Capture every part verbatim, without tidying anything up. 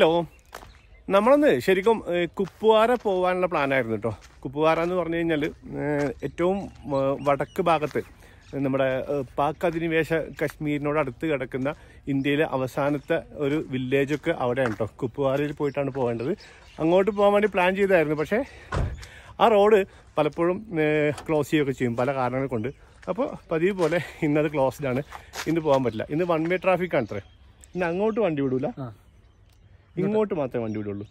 Hello. നമ്മളൊന്ന് ശരിക്കും കുപ്പുവാര പോകാനുള്ള പ്ലാൻ ആയിരുന്നു ട്ടോ. കുപ്പുവാര എന്ന് പറഞ്ഞു കഴിഞ്ഞാൽ ഏറ്റവും വടക്ക് ഭാഗത്തെ നമ്മുടെ പാക് അധിനിവേശ കശ്മീരിനോട് അടുത്ത് കിടക്കുന്ന ഇന്ത്യയിലെ അവസാനത്തെ ഒരു വില്ലേജ് ഒക്കെ അവിടെയാണ് ട്ടോ. കുപ്പുവാരയിൽ പോയിട്ടാണ് പോകേണ്ടത്. അങ്ങോട്ട് പോകാൻ വേണ്ടി പ്ലാൻ ചെയ്തായിരുന്നു. പക്ഷേ ആ റോഡ് പലപ്പോഴും ക്ലോസ് ചെയ്യുകയൊക്കെ ചെയ്യും പല കാരണങ്ങൾ കൊണ്ട്. അപ്പോൾ പതിവ് പോലെ ഇന്നത് ക്ലോസ്ഡ് ആണ്. ഇന്ന് പോകാൻ പറ്റില്ല. ഇന്ന് വൺ വേ ട്രാഫിക് ആണത്രേ. ഇന്ന് അങ്ങോട്ട് വണ്ടി വിടൂല, ഇങ്ങോട്ട് മാത്രമേ വണ്ടി വിടുള്ളൂ.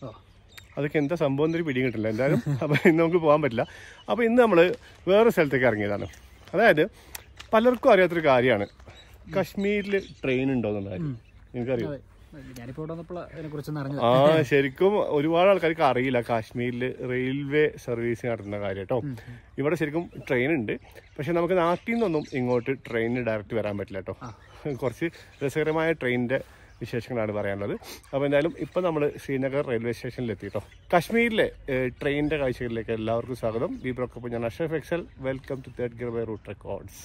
അതൊക്കെ എന്താ സംഭവം എന്നൊരു പിടിയും കിട്ടില്ല എന്തായാലും. അപ്പം ഇന്ന് നമുക്ക് പോകാൻ പറ്റില്ല. അപ്പോൾ ഇന്ന് നമ്മൾ വേറെ സ്ഥലത്തേക്ക് ഇറങ്ങിയതാണ്. അതായത് പലർക്കും അറിയാത്തൊരു കാര്യമാണ്, കശ്മീരിൽ ട്രെയിൻ ഉണ്ടോ എന്നുള്ള കാര്യം. എനിക്കറിയാം, ആ ശരിക്കും ഒരുപാട് ആൾക്കാർക്ക് അറിയില്ല കാശ്മീരിൽ റെയിൽവേ സർവീസ് നടത്തുന്ന കാര്യം കേട്ടോ. ഇവിടെ ശരിക്കും ട്രെയിൻ ഉണ്ട്, പക്ഷെ നമുക്ക് നാട്ടിൽ നിന്നൊന്നും ഇങ്ങോട്ട് ട്രെയിനിന് ഡയറക്റ്റ് വരാൻ പറ്റില്ല കേട്ടോ. കുറച്ച് രസകരമായ ട്രെയിനിൻ്റെ വിശേഷങ്ങളാണ് പറയാനുള്ളത്. അപ്പോൾ എന്തായാലും ഇപ്പം നമ്മൾ ശ്രീനഗർ റെയിൽവേ സ്റ്റേഷനിലെത്തി കേട്ടോ. കശ്മീരിലെ ട്രെയിനിൻ്റെ കാഴ്ചകളിലേക്ക് എല്ലാവർക്കും സ്വാഗതം. ഈ ബ്രോക്കപ്പ് ഞാൻ Ashraf Excel. Welcome to third gear by route records.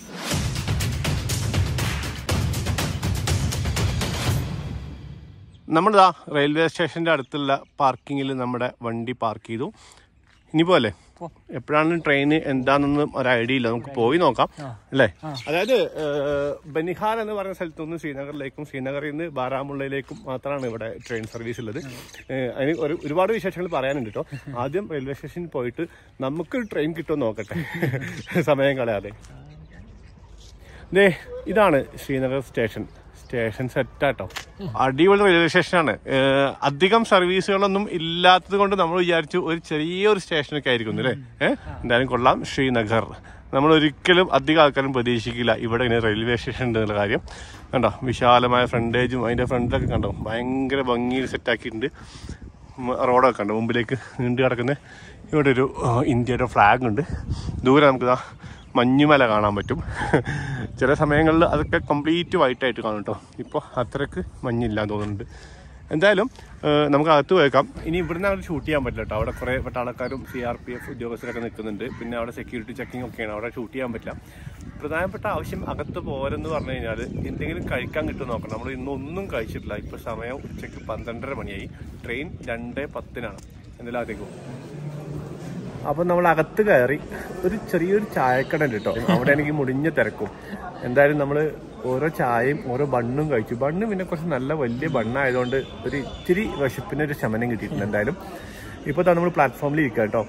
നമ്മളിതാ റെയിൽവേ സ്റ്റേഷൻ്റെ അടുത്തുള്ള പാർക്കിങ്ങിൽ നമ്മുടെ വണ്ടി പാർക്ക് ചെയ്തു. ഇനി പോലെ എപ്പോഴാണ് ട്രെയിൻ എന്താണെന്നൊന്നും ഒരു ഐഡിയ ഇല്ല, നമുക്ക് പോയി നോക്കാം അല്ലേ. അതായത് ബനിഹാൽ എന്ന് പറയുന്ന സ്ഥലത്തു നിന്ന് ശ്രീനഗറിലേക്കും ശ്രീനഗറിൽ നിന്ന് ബാരാമുള്ളയിലേക്കും മാത്രമാണ് ഇവിടെ ട്രെയിൻ സർവീസ് ഉള്ളത്. അതിന് ഒരു ഒരുപാട് വിശേഷങ്ങൾ പറയാനുണ്ട് കേട്ടോ. ആദ്യം റെയിൽവേ സ്റ്റേഷനിൽ പോയിട്ട് നമുക്കൊരു ട്രെയിൻ കിട്ടുമെന്ന് നോക്കട്ടെ, സമയം കളയാതെ. ദേ ഇതാണ് ശ്രീനഗർ സ്റ്റേഷൻ. സ്റ്റേഷൻ സെറ്റാട്ടോ, അടിപൊളി റെയിൽവേ സ്റ്റേഷനാണ്. അധികം സർവീസുകളൊന്നും ഇല്ലാത്തത് കൊണ്ട് നമ്മൾ വിചാരിച്ചു ഒരു ചെറിയൊരു സ്റ്റേഷനൊക്കെ ആയിരിക്കും അല്ലേ. ഏഹ് എന്തായാലും കൊള്ളാം. ശ്രീനഗർ നമ്മൾ ഒരിക്കലും അധികം ആൾക്കാരും പ്രതീക്ഷിക്കില്ല ഇവിടെ ഇങ്ങനെ റെയിൽവേ സ്റ്റേഷൻ ഉണ്ട് എന്നുള്ള കാര്യം. കണ്ടോ വിശാലമായ ഫ്രണ്ടേജും അതിൻ്റെ ഫ്രണ്ടിലൊക്കെ കണ്ടോ ഭയങ്കര ഭംഗിയിൽ സെറ്റാക്കിയിട്ടുണ്ട്. റോഡൊക്കെ കണ്ടോ മുമ്പിലേക്ക് നീണ്ടു കിടക്കുന്നത്. ഇവിടെ ഒരു ഇന്ത്യയുടെ ഫ്ലാഗ് ഉണ്ട്. ദൂരെ നമുക്കിതാ മഞ്ഞുമല കാണാൻ പറ്റും. ചില സമയങ്ങളിൽ അതൊക്കെ കംപ്ലീറ്റ് വൈറ്റായിട്ട് കാണും കേട്ടോ. ഇപ്പോൾ അത്രയ്ക്ക് മഞ്ഞില്ലാന്ന് തോന്നുന്നുണ്ട്. എന്തായാലും നമുക്ക് അകത്ത് പോയേക്കാം. ഇനി ഇവിടുന്ന് അവിടെ ഷൂട്ട് ചെയ്യാൻ പറ്റില്ല കേട്ടോ. അവിടെ കുറേ പെട്ട ആൾക്കാരും സി ആർ പി എഫ് ഉദ്യോഗസ്ഥരൊക്കെ നിൽക്കുന്നുണ്ട്. പിന്നെ അവിടെ സെക്യൂരിറ്റി ചെക്കിങ് ഒക്കെയാണ്. അവിടെ ഷൂട്ട് ചെയ്യാൻ പറ്റില്ല. പ്രധാനപ്പെട്ട ആവശ്യം അകത്ത് പോരെന്ന് പറഞ്ഞു കഴിഞ്ഞാൽ എന്തെങ്കിലും കഴിക്കാൻ കിട്ടും നോക്കണം. നമ്മൾ ഇന്നൊന്നും കഴിച്ചിട്ടില്ല. ഇപ്പോൾ സമയം ഉച്ചയ്ക്ക് പന്ത്രണ്ടര മണിയായി. ട്രെയിൻ രണ്ട് പത്തിനാണ്. എന്തായാലും അകത്തേക്ക് പോകും. അപ്പം നമ്മൾ അകത്ത് കയറി ഒരു ചെറിയൊരു ചായക്കട ഉണ്ട് കേട്ടോ. അവിടെ എനിക്ക് മുടിഞ്ഞ തിരക്കും. എന്തായാലും നമ്മൾ ഓരോ ചായയും ഓരോ ബണ്ണും കഴിച്ചു. ബണ്ണ് പിന്നെ കുറച്ച് നല്ല വലിയ ബണ്ണായതുകൊണ്ട് ഒരു ഇച്ചിരി വിശപ്പിന് ഒരു ശമനം കിട്ടിയിട്ടുണ്ട്. എന്തായാലും ഇപ്പോൾ തന്നെ നമ്മൾ പ്ലാറ്റ്ഫോമിൽ ഇരിക്കുക കേട്ടോ.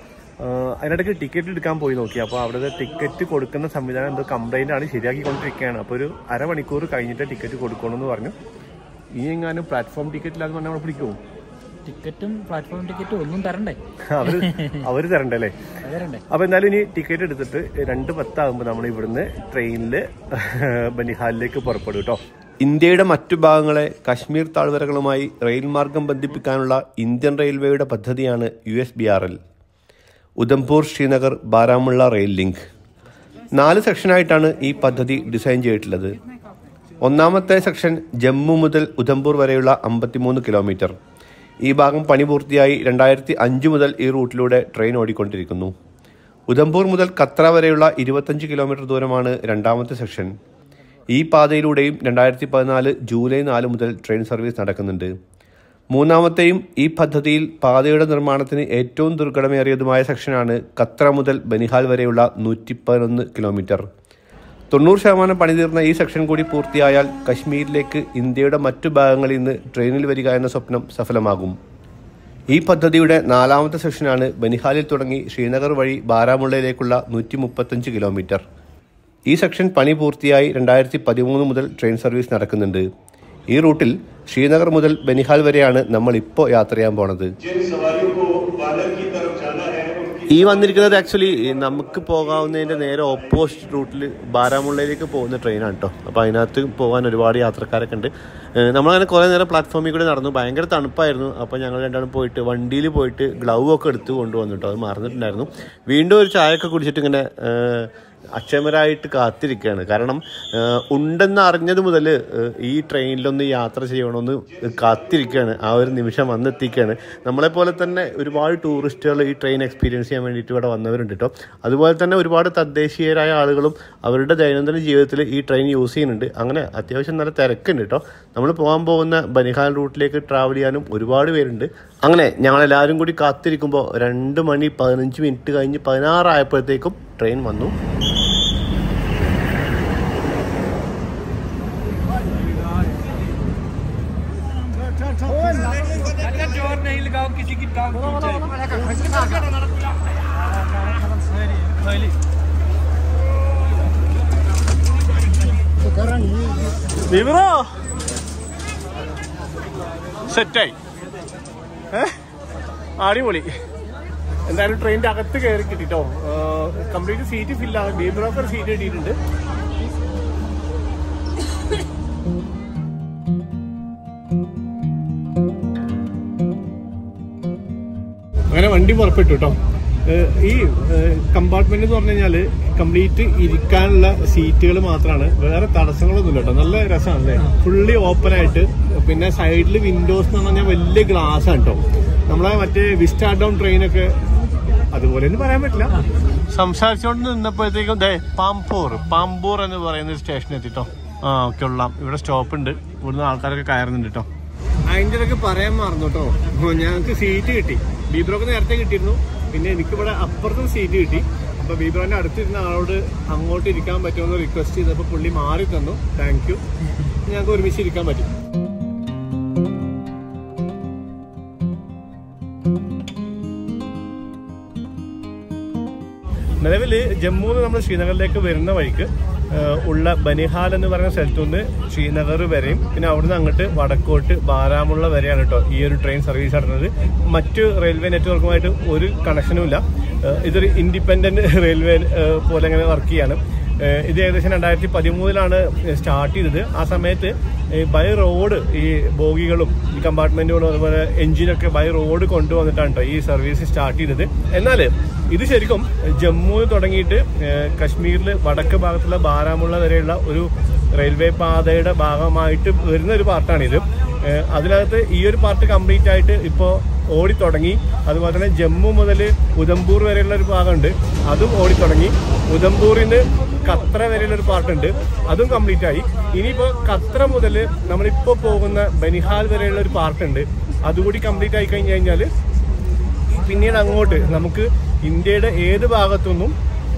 അതിനിടയ്ക്ക് ടിക്കറ്റ് എടുക്കാൻ പോയി നോക്കി. അപ്പോൾ അവിടുത്തെ ടിക്കറ്റ് കൊടുക്കുന്ന സംവിധാനം എന്തോ കംപ്ലൈൻ്റ് ആണ്, ശരിയാക്കിക്കൊണ്ടിരിക്കുകയാണ്. അപ്പോൾ ഒരു അരമണിക്കൂർ കഴിഞ്ഞിട്ട് ടിക്കറ്റ് കൊടുക്കണമെന്ന് പറഞ്ഞു. ഇനി എങ്ങാനും പ്ലാറ്റ്ഫോം ടിക്കറ്റില്ലാന്ന് പറഞ്ഞാൽ നമ്മൾ പിടിക്കുമോ? ടിക്കറ്റും പ്ലാറ്റ്ഫോം ടിക്കറ്റും ഒന്നും തരണ്ടേ അവര് അവര് തരണ്ടല്ലേ. അപ്പൊ എന്തായാലും ഇനി ടിക്കറ്റ് എടുത്തിട്ട് രണ്ട് പത്താകുമ്പോ നമ്മൾ ഇവിടുന്ന് ട്രെയിനിൽ ബനിഹാലിലേക്ക് പുറപ്പെടും കേട്ടോ. ഇന്ത്യയുടെ മറ്റു ഭാഗങ്ങളെ കശ്മീർ താഴ്വരകളുമായി റെയിൽ മാർഗം ബന്ധിപ്പിക്കാനുള്ള ഇന്ത്യൻ റെയിൽവേയുടെ പദ്ധതിയാണ് U S B R L Udhampur Srinagar Baramulla rail link. നാല് സെക്ഷനായിട്ടാണ് ഈ പദ്ധതി ഡിസൈൻ ചെയ്തിട്ടുള്ളത്. ഒന്നാമത്തെ സെക്ഷൻ ജമ്മു മുതൽ ഉധംപൂർ വരെയുള്ള അമ്പത്തിമൂന്ന് കിലോമീറ്റർ. ഈ ഭാഗം പണി പൂർത്തിയായി. രണ്ടായിരത്തി അഞ്ച് മുതൽ ഈ റൂട്ടിലൂടെ ട്രെയിൻ ഓടിക്കൊണ്ടിരിക്കുന്നു. ഉധംപൂർ മുതൽ കത്ര വരെയുള്ള ഇരുപത്തഞ്ച് കിലോമീറ്റർ ദൂരമാണ് രണ്ടാമത്തെ സെക്ഷൻ. ഈ പാതയിലൂടെയും രണ്ടായിരത്തി പതിനാല് ജൂലൈ നാല് മുതൽ ട്രെയിൻ സർവീസ് നടക്കുന്നുണ്ട്. മൂന്നാമത്തെയും ഈ പദ്ധതിയിൽ പാതയുടെ നിർമ്മാണത്തിന് ഏറ്റവും ദുർഘടമേറിയതുമായ സെക്ഷനാണ് കത്ര മുതൽ ബനിഹാൽ വരെയുള്ള നൂറ്റി പതിനൊന്ന് കിലോമീറ്റർ. തൊണ്ണൂറ് ശതമാനം പണി തീർന്ന ഈ സെക്ഷൻ കൂടി പൂർത്തിയായാൽ കശ്മീരിലേക്ക് ഇന്ത്യയുടെ മറ്റു ഭാഗങ്ങളിൽ നിന്ന് ട്രെയിനിൽ വരിക എന്ന സ്വപ്നം സഫലമാകും. ഈ പദ്ധതിയുടെ നാലാമത്തെ സെക്ഷനാണ് ബനിഹാലിൽ തുടങ്ങി ശ്രീനഗർ വഴി ബാരാമുള്ളയിലേക്കുള്ള നൂറ്റി മുപ്പത്തഞ്ച് കിലോമീറ്റർ. ഈ സെക്ഷൻ പണി പൂർത്തിയായി. രണ്ടായിരത്തി പതിമൂന്ന് മുതൽ ട്രെയിൻ സർവീസ് നടക്കുന്നുണ്ട്. ഈ റൂട്ടിൽ ശ്രീനഗർ മുതൽ ബനിഹാൽ വരെയാണ് നമ്മൾ ഇപ്പോൾ യാത്ര ചെയ്യാൻ പോണത്. ഈ വന്നിരിക്കുന്നത് ആക്ച്വലി നമുക്ക് പോകാവുന്നതിൻ്റെ നേരെ ഓപ്പോസിറ്റ് റൂട്ടിൽ ബാരാമുള്ളയിലേക്ക് പോകുന്ന ട്രെയിനാണ് കേട്ടോ. അപ്പോൾ അതിനകത്ത് പോകാൻ ഒരുപാട് യാത്രക്കാരൊക്കെ ഉണ്ട്. നമ്മളങ്ങനെ കുറേ നേരം പ്ലാറ്റ്ഫോമിൽ കൂടെ നടന്നു. ഭയങ്കര തണുപ്പായിരുന്നു. അപ്പോൾ ഞങ്ങൾ രണ്ടാളും പോയിട്ട് വണ്ടിയിൽ പോയിട്ട് ഗ്ലൗ ഒക്കെ എടുത്ത് കൊണ്ടുവന്നു കേട്ടോ. അത് മറന്നിട്ടുണ്ടായിരുന്നു. വീണ്ടും ഒരു ചായയൊക്കെ കുടിച്ചിട്ട് ഇങ്ങനെ അക്ഷമരായിട്ട് കാത്തിരിക്കുകയാണ്. കാരണം ഉണ്ടെന്നറിഞ്ഞത് മുതൽ ഈ ട്രെയിനിലൊന്ന് യാത്ര ചെയ്യണമെന്ന് കാത്തിരിക്കുകയാണ്, ആ ഒരു നിമിഷം വന്നെത്തിക്കുകയാണ്. നമ്മളെപ്പോലെ തന്നെ ഒരുപാട് ടൂറിസ്റ്റുകൾ ഈ ട്രെയിൻ എക്സ്പീരിയൻസ് ചെയ്യാൻ വേണ്ടിയിട്ട് ഇവിടെ വന്നവരുണ്ട് കേട്ടോ. അതുപോലെ തന്നെ ഒരുപാട് തദ്ദേശീയരായ ആളുകളും അവരുടെ ദൈനംദിന ജീവിതത്തിൽ ഈ ട്രെയിൻ യൂസ് ചെയ്യുന്നുണ്ട്. അങ്ങനെ അത്യാവശ്യം നല്ല തിരക്കുണ്ട് കേട്ടോ. നമ്മൾ പോകാൻ പോകുന്ന ബനിഹാൽ റൂട്ടിലേക്ക് ട്രാവൽ ചെയ്യാനും ഒരുപാട് പേരുണ്ട്. അങ്ങനെ ഞങ്ങളെല്ലാവരും കൂടി കാത്തിരിക്കുമ്പോൾ രണ്ട് മണി പതിനഞ്ച് മിനിറ്റ് കഴിഞ്ഞ് പതിനാറായപ്പോഴത്തേക്കും ട്രെയിൻ വന്നു. സെറ്റായി, അടിപൊളി. എന്തായാലും ട്രെയിനിന്റെ അകത്ത് കയറി കിട്ടിട്ടോ. കംപ്ലീറ്റ് സീറ്റ് ഫില്ലാണ്, ബീബ്രോക്കർ സീറ്റ് കിട്ടിയിട്ടുണ്ട്. അങ്ങനെ വണ്ടി പുറപ്പെട്ടു കേട്ടോ. ഈ കമ്പാർട്ട്മെന്റ് എന്ന് പറഞ്ഞു കഴിഞ്ഞാല് കംപ്ലീറ്റ് ഇരിക്കാനുള്ള സീറ്റുകൾ മാത്രമാണ്, വേറെ തടസ്സങ്ങളൊന്നുമില്ല കേട്ടോ. നല്ല രസമാണല്ലേ, ഫുള്ളി ഓപ്പൺ ആയിട്ട്. പിന്നെ സൈഡിൽ വിൻഡോസ് എന്ന് പറഞ്ഞാൽ വലിയ ഗ്ലാസ് ആണ് കേട്ടോ. നമ്മളെ മറ്റേ വിസ്റ്റാ ഡൗൺ ട്രെയിനൊക്കെ അതുപോലെ ഒന്നും പറയാൻ പറ്റില്ല. സംസാരിച്ചുകൊണ്ട് നിന്നപ്പോഴത്തേക്കും ദേ പാംപൂർ പാംപൂർ എന്ന് പറയുന്ന സ്റ്റേഷൻ എത്തിട്ടോ. ആ ഒക്കെ ഉള്ളാം, ഇവിടെ സ്റ്റോപ്പ് ഉണ്ട്, ഇവിടുന്ന് ആൾക്കാരൊക്കെ കയറുന്നുണ്ട് കേട്ടോ. അതിൻ്റെ ഇടയ്ക്ക് പറയാൻ മറന്നു കേട്ടോ, ഞങ്ങൾക്ക് സീറ്റ് കിട്ടി. ബീബ്രോക്ക് നേരത്തെ കിട്ടിയിരുന്നു, പിന്നെ എനിക്കിവിടെ അപ്പുറത്തും സീറ്റ് കിട്ടി. അപ്പോൾ ബീബ്രോന്റെ അടുത്തിരുന്ന ആളോട് അങ്ങോട്ട് ഇരിക്കാൻ പറ്റുമെന്ന് റിക്വസ്റ്റ് ചെയ്തപ്പോൾ പുള്ളി മാറി തന്നു. താങ്ക് യു, ഞങ്ങൾക്ക് ഒരുമിച്ച് ഇരിക്കാൻ പറ്റും. നിലവിൽ ജമ്മുവിൽ നമ്മൾ ശ്രീനഗറിലേക്ക് വരുന്ന വഴിക്ക് ഉള്ള ബനിഹാൽ എന്ന് പറയുന്ന സ്ഥലത്തുനിന്ന് ശ്രീനഗർ വരെയും പിന്നെ അവിടുന്ന് അങ്ങോട്ട് വടക്കോട്ട് ബാരാമുള്ള വരെയാണ് കേട്ടോ ഈ ഒരു ട്രെയിൻ സർവീസ് നടത്തുന്നത്. മറ്റ് റെയിൽവേ നെറ്റ്വർക്കുമായിട്ട് ഒരു കണക്ഷനും ഇല്ല. ഇതൊരു ഇൻഡിപെൻഡന്റ് റെയിൽവേ പോലെ അങ്ങനെ വർക്ക് ചെയ്യാണ്. ഇത് ഏകദേശം രണ്ടായിരത്തി പതിമൂന്നിലാണ് സ്റ്റാർട്ട് ചെയ്തത്. ആ സമയത്ത് ബൈ റോഡ് ഈ ബോഗികളും ഈ കമ്പാർട്ട്മെന്റുകളും അതുപോലെ എഞ്ചിനൊക്കെ ബൈ റോഡ് കൊണ്ടുവന്നിട്ടാണ് കേട്ടോ ഈ സർവീസ് സ്റ്റാർട്ട് ചെയ്തത്. എന്നാൽ ഇത് ശരിക്കും ജമ്മുവിൽ തുടങ്ങിയിട്ട് കശ്മീരിൽ വടക്ക് ഭാഗത്തുള്ള ബാരാമുള്ള വരെയുള്ള ഒരു റെയിൽവേ പാതയുടെ ഭാഗമായിട്ട് വരുന്ന ഒരു പാർട്ടാണിത്. അതിനകത്ത് ഈ ഒരു പാർട്ട് കംപ്ലീറ്റ് ആയിട്ട് ഇപ്പോൾ ഓടിത്തുടങ്ങി. അതുപോലെ തന്നെ ജമ്മു മുതൽ ഉധംപൂർ വരെയുള്ള ഒരു ഭാഗമുണ്ട്, അതും ഓടിത്തുടങ്ങി. ഉധംപൂറിന് ഖത്ര വരെയുള്ളൊരു പാർട്ടുണ്ട്, അതും കംപ്ലീറ്റ് ആയി. ഇനിയിപ്പോൾ ഖത്ര മുതൽ നമ്മളിപ്പോൾ പോകുന്ന ബനിഹാൽ വരെയുള്ള ഒരു പാർട്ടുണ്ട്, അതുകൂടി കംപ്ലീറ്റ് ആയി കഴിഞ്ഞ് കഴിഞ്ഞാൽ പിന്നീട് അങ്ങോട്ട് നമുക്ക് ഇന്ത്യയുടെ ഏത് ഭാഗത്തുനിന്നും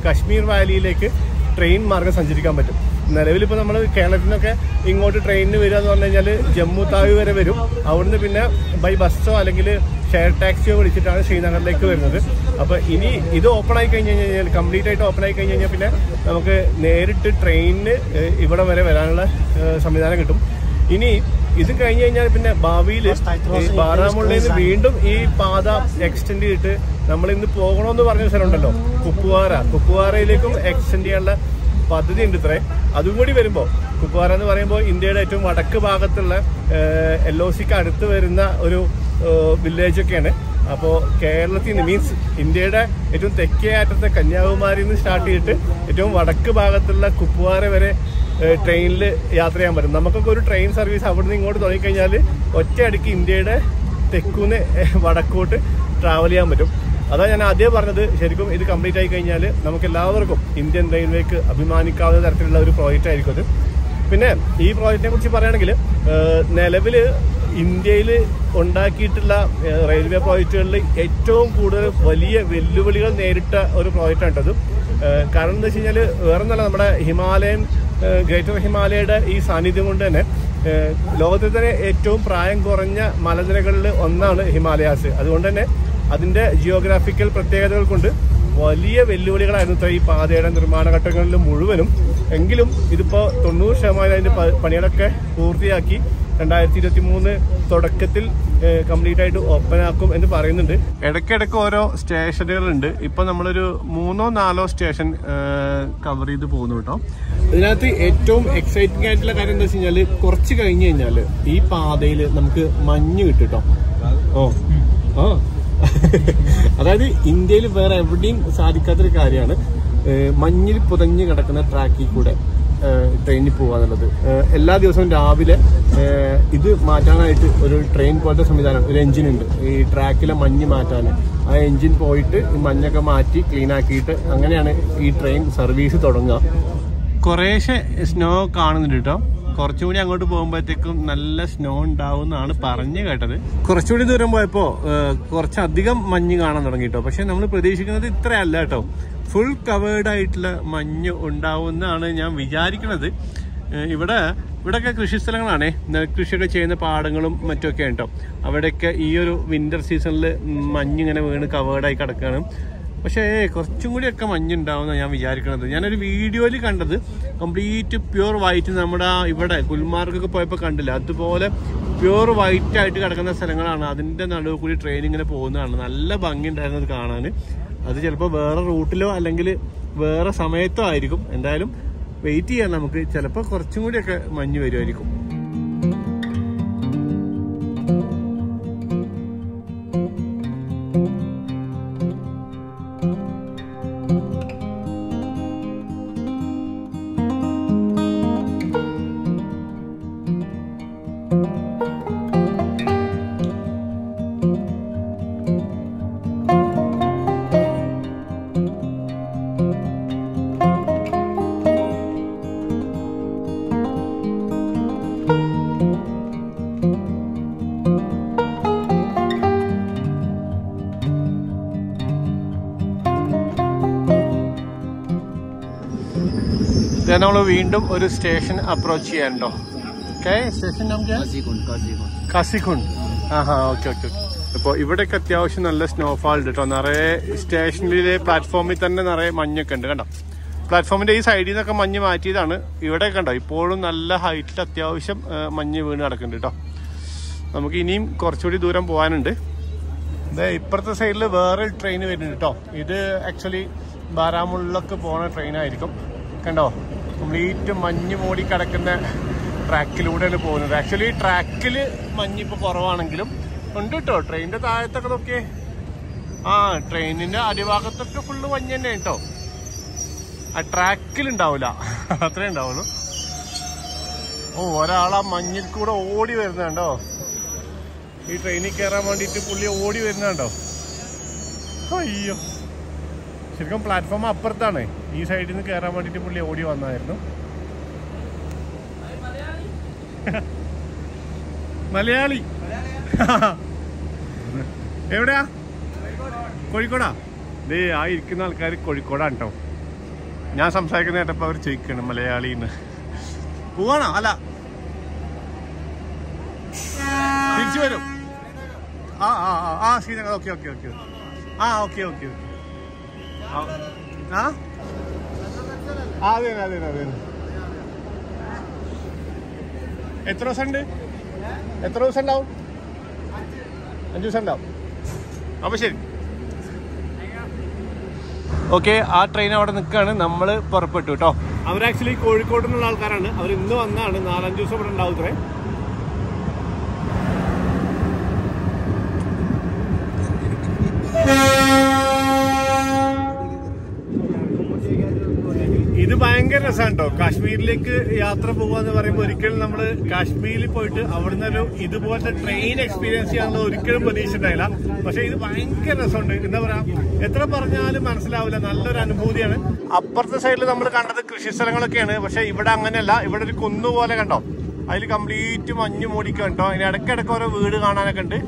കശ്മീർ വാലിയിലേക്ക് ട്രെയിൻ മാർഗം സഞ്ചരിക്കാൻ പറ്റും. നിലവിലിപ്പോൾ നമ്മൾ കേരളത്തിനൊക്കെ ഇങ്ങോട്ട് ട്രെയിനിന് വരിക എന്ന് പറഞ്ഞു കഴിഞ്ഞാൽ ജമ്മു താവി വരെ വരും. അവിടുന്ന് പിന്നെ ബൈ ബസ്സോ അല്ലെങ്കിൽ ഷെയർ ടാക്സിയോ വിളിച്ചിട്ടാണ് ശ്രീനഗറിലേക്ക് വരുന്നത്. അപ്പോൾ ഇനി ഇത് ഓപ്പൺ ആയി കഴിഞ്ഞ് കഴിഞ്ഞ് കഴിഞ്ഞാൽ കംപ്ലീറ്റ് ആയിട്ട് ഓപ്പൺ ആയി കഴിഞ്ഞ് കഴിഞ്ഞാൽ പിന്നെ നമുക്ക് നേരിട്ട് ട്രെയിനിന് ഇവിടെ വരെ വരാനുള്ള സംവിധാനം കിട്ടും. ഇനി ഇത് കഴിഞ്ഞ് കഴിഞ്ഞാൽ പിന്നെ ഭാവിയിൽ ബാരാമുള്ളയിൽ നിന്ന് വീണ്ടും ഈ പാത എക്സ്റ്റെൻഡ് ചെയ്തിട്ട് നമ്മൾ ഇന്ന് പോകണമെന്ന് പറഞ്ഞ സ്ഥലമുണ്ടല്ലോ കുപ്വാര, കുപ്വാരയിലേക്കും എക്സ്റ്റെൻഡ് ചെയ്യാനുള്ള പദ്ധതി ഉണ്ട് ഇത്രേ. അതും കൂടി വരുമ്പോൾ കുപ്വാര എന്ന് പറയുമ്പോൾ ഇന്ത്യയുടെ ഏറ്റവും വടക്ക് ഭാഗത്തുള്ള എൽ ഒ സിക്ക് അടുത്ത് വരുന്ന ഒരു വില്ലേജൊക്കെയാണ്. അപ്പോൾ കേരളത്തിൽ നിന്ന് മീൻസ് ഇന്ത്യയുടെ ഏറ്റവും തെക്കേ അറ്റത്തെ കന്യാകുമാരിയിൽ നിന്ന് സ്റ്റാർട്ട് ചെയ്തിട്ട് ഏറ്റവും വടക്ക് ഭാഗത്തുള്ള കുപ്വാര വരെ ട്രെയിനിൽ യാത്ര ചെയ്യാൻ പറ്റും. നമുക്കൊക്കെ ഒരു ട്രെയിൻ സർവീസ് അവിടുന്ന് ഇങ്ങോട്ട് തുടങ്ങിക്കഴിഞ്ഞാൽ ഒറ്റയടിക്ക് ഇന്ത്യയുടെ തെക്കുന്ന് വടക്കോട്ട് ട്രാവൽ ചെയ്യാൻ പറ്റും. അതാണ് ഞാൻ ആദ്യം പറഞ്ഞത്, ശരിക്കും ഇത് കംപ്ലീറ്റ് ആയി കഴിഞ്ഞാൽ നമുക്ക് എല്ലാവർക്കും ഇന്ത്യൻ റെയിൽവേക്ക് അഭിമാനിക്കാവുന്ന തരത്തിലുള്ള ഒരു പ്രോജക്റ്റ് ആയിരിക്കും അത്. പിന്നെ ഈ പ്രോജക്റ്റിനെ കുറിച്ച് പറയുകയാണെങ്കിൽ നിലവിൽ ഇന്ത്യയിൽ ഉണ്ടാക്കിയിട്ടുള്ള റെയിൽവേ പ്രോജക്റ്റുകളിൽ ഏറ്റവും കൂടുതൽ വലിയ വെല്ലുവിളികൾ നേരിട്ട ഒരു പ്രോജക്റ്റാണ് അത്. കാരണം എന്താ വെച്ച് കഴിഞ്ഞാൽ വേറെ ഒന്നല്ല, നമ്മുടെ ഹിമാലയൻ ഗ്രേറ്റർ ഹിമാലയയുടെ ഈ സാന്നിധ്യം കൊണ്ട് തന്നെ ലോകത്തിൽ തന്നെ ഏറ്റവും പ്രായം കുറഞ്ഞ മലനിരകളിൽ ഒന്നാണ് ഹിമാലയാസ്. അതുകൊണ്ട് തന്നെ അതിൻ്റെ ജിയോഗ്രാഫിക്കൽ പ്രത്യേകതകൾ കൊണ്ട് വലിയ വെല്ലുവിളികളായിരുന്നു ഇത്ര ഈ പാതയുടെ നിർമ്മാണ ഘട്ടങ്ങളിൽ മുഴുവനും. എങ്കിലും ഇതിപ്പോൾ തൊണ്ണൂറ് ശതമാനം അതിൻ്റെ പണികളൊക്കെ പൂർത്തിയാക്കി രണ്ടായിരത്തി ഇരുപത്തി മൂന്ന് തുടക്കത്തിൽ കംപ്ലീറ്റ് ആയിട്ട് ഓപ്പൺ ആക്കും എന്ന് പറയുന്നുണ്ട്. ഇടയ്ക്കിടയ്ക്ക് ഓരോ സ്റ്റേഷനുകളുണ്ട്. ഇപ്പം നമ്മളൊരു മൂന്നോ നാലോ സ്റ്റേഷൻ കവർ ചെയ്ത് പോകുന്നു കേട്ടോ. ഇതിനകത്ത് ഏറ്റവും എക്സൈറ്റിംഗ് ആയിട്ടുള്ള കാര്യം എന്താ വെച്ച് കഴിഞ്ഞാൽ കുറച്ച് കഴിഞ്ഞ് കഴിഞ്ഞാൽ ഈ പാതയിൽ നമുക്ക് മഞ്ഞ് കിട്ടും കേട്ടോ. ഓ ആ അതായത് ഇന്ത്യയിൽ വേറെ എവിടെയും സാധിക്കാത്തൊരു കാര്യമാണ്. മഞ്ഞിൽ പുതഞ്ഞ് കിടക്കുന്ന ട്രാക്കിൽ കൂടെ ട്രെയിനിൽ പോകാന്നുള്ളത്. എല്ലാ ദിവസവും രാവിലെ ഇത് മാറ്റാനായിട്ട് ഒരു ട്രെയിൻ പോലത്തെ സംവിധാനം, ഒരു എഞ്ചിൻ ഉണ്ട് ഈ ട്രാക്കിലെ മഞ്ഞ് മാറ്റാൻ. ആ എഞ്ചിൻ പോയിട്ട് ഈ മഞ്ഞൊക്കെ മാറ്റി ക്ലീനാക്കിയിട്ട് അങ്ങനെയാണ് ഈ ട്രെയിൻ സർവീസ് തുടങ്ങുക. കുറേശ്ശെ സ്നോ കാണുന്നുണ്ട് കേട്ടോ. കുറച്ചുകൂടി അങ്ങോട്ട് പോകുമ്പോഴത്തേക്കും നല്ല സ്നോ ഉണ്ടാവും എന്നാണ് പറഞ്ഞു കേട്ടത്. കുറച്ചുകൂടി ദൂരം പോയപ്പോൾ കുറച്ചധികം മഞ്ഞ് കാണാൻ തുടങ്ങി കേട്ടോ. പക്ഷെ നമ്മൾ പ്രതീക്ഷിക്കുന്നത് ഇത്രയല്ല കേട്ടോ. ഫുൾ കവേർഡ് ആയിട്ടുള്ള മഞ്ഞ് ഉണ്ടാവും എന്നാണ് ഞാൻ വിചാരിക്കുന്നത്. ഇവിടെ ഇവിടെയൊക്കെ കൃഷി സ്ഥലങ്ങളാണേ, നെൽകൃഷിയൊക്കെ ചെയ്യുന്ന പാടങ്ങളും മറ്റുമൊക്കെ കേട്ടോ. അവിടെയൊക്കെ ഈ ഒരു വിൻ്റർ സീസണിൽ മഞ്ഞിങ്ങനെ വീണ് കവേർഡായി കിടക്കുകയാണ്. പക്ഷേ കുറച്ചും കൂടിയൊക്കെ മഞ്ഞുണ്ടാവുമെന്നാണ് ഞാൻ വിചാരിക്കുന്നത്. ഞാനൊരു വീഡിയോയിൽ കണ്ടത് കംപ്ലീറ്റ് പ്യുവർ വൈറ്റ്, നമ്മുടെ ഇവിടെ ഗുൽമാർഗൊക്കെ പോയപ്പോൾ കണ്ടില്ല അതുപോലെ പ്യുവർ വൈറ്റ് ആയിട്ട് കിടക്കുന്ന സ്ഥലങ്ങളാണ്. അതിൻ്റെ നടുവ് കൂടി ട്രെയിൻ ഇങ്ങനെ പോകുന്നതാണ്. നല്ല ഭംഗി ഉണ്ടായിരുന്നത് കാണാൻ. അത് ചിലപ്പോൾ വേറെ റൂട്ടിലോ അല്ലെങ്കിൽ വേറെ സമയത്തോ ആയിരിക്കും. എന്തായാലും വെയിറ്റ് ചെയ്യാൻ, നമുക്ക് ചിലപ്പോൾ കുറച്ചും കൂടിയൊക്കെ മഞ്ഞ് വരുമായിരിക്കും. നമ്മൾ വീണ്ടും ഒരു സ്റ്റേഷൻ അപ്രോച്ച് ചെയ്യാനുണ്ടോ? സ്റ്റേഷൻ കാസിഖുണ്ട്. ആഹാ, ഓക്കെ ഓക്കെ ഓക്കെ. അപ്പോൾ ഇവിടെയൊക്കെ അത്യാവശ്യം നല്ല സ്നോഫാൾ ഉണ്ട് കേട്ടോ. നിറയെ സ്റ്റേഷനിലെ പ്ലാറ്റ്ഫോമിൽ തന്നെ നിറയെ മഞ്ഞൊക്കെ ഉണ്ട് കണ്ടോ. പ്ലാറ്റ്ഫോമിൻ്റെ ഈ സൈഡിൽ നിന്നൊക്കെ മഞ്ഞ് മാറ്റിയതാണ്. ഇവിടെ കണ്ടോ ഇപ്പോഴും നല്ല ഹൈറ്റിൽ അത്യാവശ്യം മഞ്ഞ് വീണ് കിടക്കുന്നുണ്ട് കേട്ടോ. നമുക്ക് ഇനിയും കുറച്ചുകൂടി ദൂരം പോകാനുണ്ട്. അതെ, ഇപ്പുറത്തെ സൈഡിൽ വേറെ ട്രെയിൻ വരുന്നുണ്ട് കേട്ടോ. ഇത് ആക്ച്വലി ബാരാമുള്ളക്ക് പോണ ട്രെയിനായിരിക്കും കണ്ടോ. കംപ്ലീറ്റ് മഞ്ഞ് മൂടി കിടക്കുന്ന ട്രാക്കിലൂടെയാണ് പോകുന്നത്. ആക്ച്വലി ട്രാക്കിൽ മഞ്ഞിപ്പോൾ കുറവാണെങ്കിലും ഉണ്ട് കേട്ടോ. ട്രെയിനിൻ്റെ താഴത്തൊക്കെ നോക്കിയേ, ആ ട്രെയിനിൻ്റെ അടിഭാഗത്തൊക്കെ ഫുള്ള് മഞ്ഞ് തന്നെ കേട്ടോ. ആ ട്രാക്കിലുണ്ടാവില്ല, അത്രേ ഉണ്ടാവുള്ളൂ. ഓ, ഒരാളാ മഞ്ഞിൽ കൂടെ ഓടി വരുന്നുണ്ടോ. ഈ ട്രെയിനിൽ കയറാൻ വേണ്ടിയിട്ട് പുള്ളി ഓടി വരുന്നുണ്ടോ. അയ്യോ, ശരിക്കും പ്ലാറ്റ്ഫോം അപ്പുറത്താണ്. ഈ സൈഡിൽ നിന്ന് കയറാൻ വേണ്ടിയിട്ട് പുള്ളി ഓടി വന്നായിരുന്നു. മലയാളി എവിടെയാ? കോഴിക്കോടാ. ദേ ആ ഇരിക്കുന്ന ആൾക്കാർ കോഴിക്കോടാണ് കേട്ടോ. ഞാൻ സംസാരിക്കുന്ന കേട്ടപ്പോൾ അവർ ചോദിക്കാണ് മലയാളിന്ന്. പോവാണോ? അല്ല, തിരിച്ചു വരും. ആ ആ ആ ശ്രീനഗർ. Okay okay okay. ആ ഓക്കെ ഓക്കെ ഓക്കെ. ആ അതെ അതെ അതെ. എത്ര ദിവസം ഉണ്ട്? എത്ര ദിവസം ഉണ്ടാവും? അഞ്ചു ദിവസം ഉണ്ടാവും. അപ്പൊ ശരി, ഓക്കെ. ആ ട്രെയിൻ അവിടെ നിൽക്കുകയാണ്. നമ്മൾ പുറപ്പെട്ടു കേട്ടോ. അവർ ആക്ച്വലി കോഴിക്കോട് നിന്നുള്ള ആൾക്കാരാണ്. അവർ ഇന്ന് വന്നാണ്. നാലഞ്ചു ദിവസം ഇവിടെ ഉണ്ടാവും ഇത്രേ. ഭയങ്കര രസമാണ് കേട്ടോ കാശ്മീരിലേക്ക് യാത്ര പോകാന്ന് പറയുമ്പോൾ. ഒരിക്കലും നമ്മൾ കാശ്മീരിൽ പോയിട്ട് അവിടുന്ന് ഒരു ഇതുപോലത്തെ ട്രെയിൻ എക്സ്പീരിയൻസ് ചെയ്യാനുള്ള ഒരിക്കലും പ്രതീക്ഷ ഉണ്ടായില്ല. പക്ഷെ ഇത് ഭയങ്കര രസമുണ്ട്. എന്താ പറയാ, എത്ര പറഞ്ഞാലും മനസ്സിലാവില്ല. നല്ലൊരു അനുഭൂതിയാണ്. അപ്പുറത്തെ സൈഡിൽ നമ്മൾ കണ്ടത് കൃഷി സ്ഥലങ്ങളൊക്കെയാണ്. പക്ഷെ ഇവിടെ അങ്ങനെയല്ല. ഇവിടെ ഒരു കുന്നു പോലെ കണ്ടോ, അതിൽ കംപ്ലീറ്റ് മഞ്ഞ് മൂടിക്കുക കേട്ടോ. അതിന് ഇടയ്ക്കിടയ്ക്ക് ഓരോ വീട് കാണാനൊക്കെ ഉണ്ട്.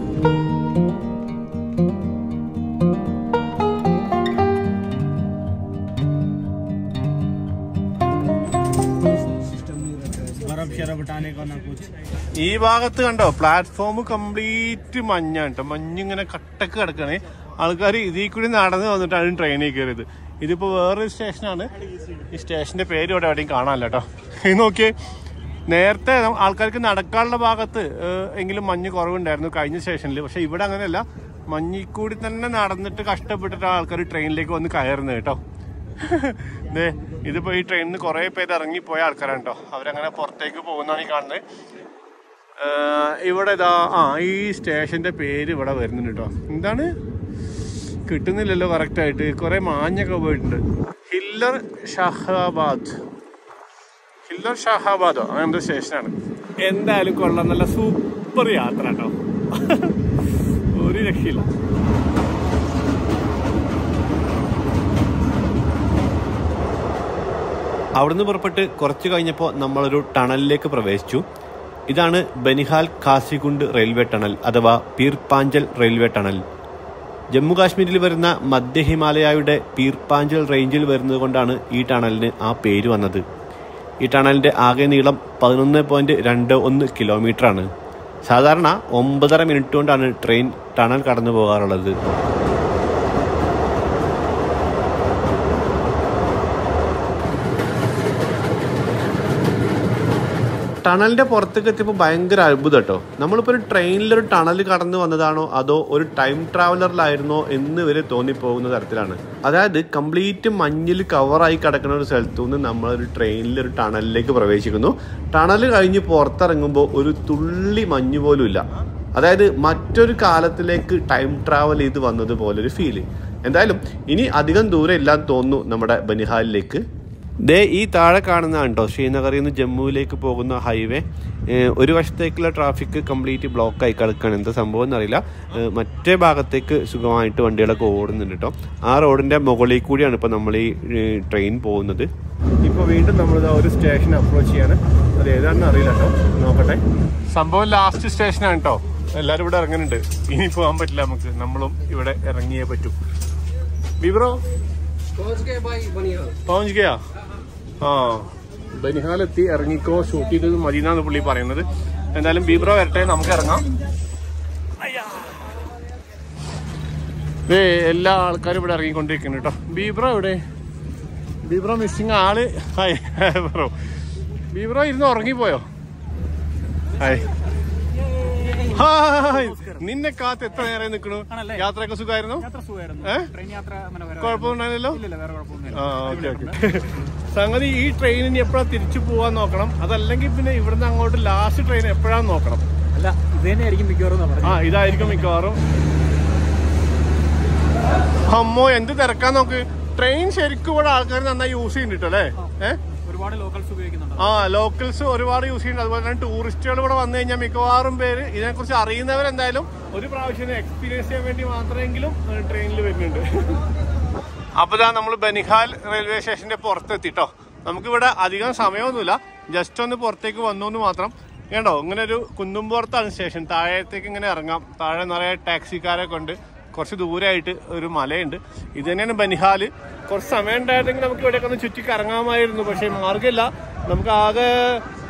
ഈ ഭാഗത്ത് കണ്ടോ പ്ലാറ്റ്ഫോം കംപ്ലീറ്റ് മഞ്ഞാണ് കേട്ടോ. മഞ്ഞിങ്ങനെ കട്ടക്ക് കിടക്കണേ. ആൾക്കാർ ഇതിൽ കൂടി നടന്ന് വന്നിട്ടാണ് ട്രെയിനിൽ കയറിയത്. ഇതിപ്പോൾ വേറൊരു സ്റ്റേഷനാണ്. ഈ സ്റ്റേഷൻ്റെ പേര് ഇവിടെ എവിടെയും കാണാനല്ല കേട്ടോ. ഇത് നോക്കിയേ, നേരത്തെ ആൾക്കാർക്ക് നടക്കാനുള്ള ഭാഗത്ത് എങ്കിലും മഞ്ഞ് കുറവുണ്ടായിരുന്നു കഴിഞ്ഞ സ്റ്റേഷനിൽ. പക്ഷെ ഇവിടെ അങ്ങനെയല്ല. മഞ്ഞിൽ കൂടി തന്നെ നടന്നിട്ട് കഷ്ടപ്പെട്ടിട്ടാണ് ആൾക്കാർ ട്രെയിനിലേക്ക് വന്ന് കയറുന്നത് കേട്ടോ. ഇതേ, ഇതിപ്പോൾ ഈ ട്രെയിനിൽ നിന്ന് കുറേ പേര് ഇറങ്ങിപ്പോയ ആൾക്കാരാണ് കേട്ടോ. അവരങ്ങനെ പുറത്തേക്ക് പോകുന്നതാണ് ഈ കാണുന്നത്. ഇവിടെ ഇതാ ആ ഈ സ്റ്റേഷൻ്റെ പേര് ഇവിടെ വരുന്നുണ്ട് കേട്ടോ. എന്താണ് കിട്ടുന്നില്ലല്ലോ കറക്റ്റായിട്ട്. കുറേ മാഞ്ഞൊക്കെ പോയിട്ടുണ്ട്. Hill Hillar Shahabad. Hillar Shahabad. I am the station. And I look on the super yatra. അവിടുന്ന് പുറപ്പെട്ട് കുറച്ച് കഴിഞ്ഞപ്പോൾ നമ്മളൊരു ടണലിലേക്ക് പ്രവേശിച്ചു. ഇതാണ് ബനിഹാൽ കാസിഗുണ്ട് റെയിൽവേ ടണൽ അഥവാ പീർ പാഞ്ചൽ റെയിൽവേ ടണൽ. ജമ്മു കാശ്മീരിൽ വരുന്ന മധ്യ ഹിമാലയയുടെ പീർ പാഞ്ചൽ റേഞ്ചിൽ വരുന്നത് കൊണ്ടാണ് ഈ ടണലിന് ആ പേര് വന്നത്. ഈ ടണലിൻ്റെ ആകെ നീളം പതിനൊന്ന് പോയിൻറ്റ് രണ്ട് ഒന്ന് കിലോമീറ്ററാണ്. സാധാരണ ഒമ്പതര മിനിറ്റ് കൊണ്ടാണ് ട്രെയിൻ ടണൽ കടന്നു പോകാറുള്ളത്. ടണലിൻ്റെ പുറത്തേക്ക് എത്തിയപ്പോൾ ഭയങ്കര അത്ഭുതം കേട്ടോ. നമ്മളിപ്പോൾ ഒരു ട്രെയിനിലൊരു ടണൽ കടന്നു വന്നതാണോ അതോ ഒരു ടൈം ട്രാവലറിലായിരുന്നോ എന്ന് വരെ തോന്നിപ്പോകുന്ന തരത്തിലാണ്. അതായത് കംപ്ലീറ്റ് മഞ്ഞിൽ കവറായി കിടക്കുന്ന ഒരു സ്ഥലത്തു നിന്ന് നമ്മളൊരു ട്രെയിനിലൊരു ടണലിലേക്ക് പ്രവേശിക്കുന്നു. ടണൽ കഴിഞ്ഞ് പുറത്തിറങ്ങുമ്പോൾ ഒരു തുള്ളി മഞ്ഞ് പോലും ഇല്ല. അതായത് മറ്റൊരു കാലത്തിലേക്ക് ടൈം ട്രാവൽ ചെയ്ത് വന്നതുപോലൊരു ഫീല്. എന്തായാലും ഇനി അധികം ദൂരം ഇല്ലാന്ന് തോന്നുന്നു നമ്മുടെ ബനിഹാലിലേക്ക്. ദേ ഈ താഴെ കാണുന്നതാണ് കേട്ടോ ശ്രീനഗറിൽ നിന്ന് ജമ്മുവിലേക്ക് പോകുന്ന ഹൈവേ. ഒരു വശത്തേക്കുള്ള ട്രാഫിക് കംപ്ലീറ്റ് ബ്ലോക്ക് ആയി കിടക്കുകയാണ്. എന്താ സംഭവം എന്നറിയില്ല. മറ്റേ ഭാഗത്തേക്ക് സുഖമായിട്ട് വണ്ടികളൊക്കെ ഓടുന്നുണ്ട് കേട്ടോ. ആ റോഡിൻ്റെ മുകളിൽ കൂടിയാണ് ഇപ്പോൾ നമ്മൾ ഈ ട്രെയിൻ പോകുന്നത്. ഇപ്പോൾ വീണ്ടും നമ്മളിതാ ഒരു സ്റ്റേഷൻ അപ്രോച്ച് ചെയ്യാണ്. അത് ഏതാണെന്ന് അറിയില്ല കേട്ടോ, നോക്കട്ടെ. സംഭവം ലാസ്റ്റ് സ്റ്റേഷനാണ് കേട്ടോ. എല്ലാവരും ഇവിടെ ഇറങ്ങുന്നുണ്ട്. ഇനി പോകാൻ പറ്റില്ല നമുക്ക്, നമ്മളും ഇവിടെ ഇറങ്ങിയേ പറ്റൂ. വിവറോ പൗഞ്ച് ഗയാ? ആ, ബനിഹാലെത്തി ഇറങ്ങിക്കോ, ഷൂട്ട് ചെയ്തത് മതി എന്നാണ് പുള്ളി പറയുന്നത്. എന്തായാലും ബീബ്രോ വരട്ടെ, നമുക്ക് ഇറങ്ങാം. ഏ എല്ലാ ആൾക്കാരും ഇവിടെ ഇറങ്ങിക്കൊണ്ടിരിക്കുന്നു കേട്ടോ. ബീബ്രോ ഇവിടെ, ബീബ്രോ മിസ്സിങ് ആള്. Hi bro. ബീബ്രോ ഇരുന്ന് ഉറങ്ങിപ്പോയോ? Hi hi. നിന്നെ കാത്ത് എത്ര നേരം നിൽക്കണു? യാത്രയൊക്കെ സുഖമായിരുന്നു? കുഴപ്പമുണ്ടായിരുന്നല്ലോ? ആ ഓക്കെ ഓക്കെ. സംഗതി ഈ ട്രെയിനിന് എപ്പോഴാണ് തിരിച്ചു പോകാൻ നോക്കണം, അതല്ലെങ്കിൽ പിന്നെ ഇവിടുന്ന് അങ്ങോട്ട് ലാസ്റ്റ് ട്രെയിൻ എപ്പോഴാന്ന് നോക്കണം. അല്ല ഇതായിരിക്കും മിക്കവാറും. ആ ഇതായിരിക്കും മിക്കവാറും. അമ്മോ എന്ത് തിരക്കാൻ നോക്ക്. ട്രെയിൻ ശരിക്കും ഇവിടെ ആൾക്കാർ നന്നായി യൂസ് ചെയ്യുന്നുണ്ട് അല്ലേ? ഏഹ് ആ ലോക്കൽസ് ഒരുപാട് യൂസ് ചെയ്യുന്നുണ്ട്. അതുപോലെ തന്നെ ടൂറിസ്റ്റുകൾ ഇവിടെ വന്നു കഴിഞ്ഞാൽ മിക്കവാറും പേര് ഇതിനെക്കുറിച്ച് അറിയുന്നവരെന്തായാലും ഒരു പ്രാവശ്യം എക്സ്പീരിയൻസ് ചെയ്യാൻ വേണ്ടി മാത്രമെങ്കിലും ട്രെയിനിൽ വരുന്നുണ്ട്. അപ്പോൾ ഇതാ നമ്മൾ ബനിഹാൽ റെയിൽവേ സ്റ്റേഷൻ്റെ പുറത്തെത്തിട്ടോ. നമുക്കിവിടെ അധികം സമയമൊന്നുമില്ല, ജസ്റ്റ് ഒന്ന് പുറത്തേക്ക് വന്നുകൊണ്ട് മാത്രം. കേട്ടോ ഇങ്ങനെ ഒരു കുന്നുംപുറത്താണ് സ്റ്റേഷൻ. താഴത്തേക്ക് ഇങ്ങനെ ഇറങ്ങാം. താഴെ നിറയെ ടാക്സിക്കാരൊക്കെ ഉണ്ട്. കുറച്ച് ദൂരമായിട്ട് ഒരു മലയുണ്ട്. ഇത് തന്നെയാണ് ബനിഹാൽ. കുറച്ച് സമയം ഉണ്ടായിരുന്നെങ്കിൽ നമുക്ക് ഇവിടെയൊക്കെ ഒന്ന് ചുറ്റി കറങ്ങാമായിരുന്നു, പക്ഷേ മാർഗ്ഗമില്ല. നമുക്ക് ആകെ